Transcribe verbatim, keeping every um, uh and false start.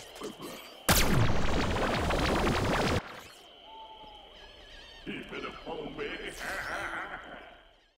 Keep it a phone, baby.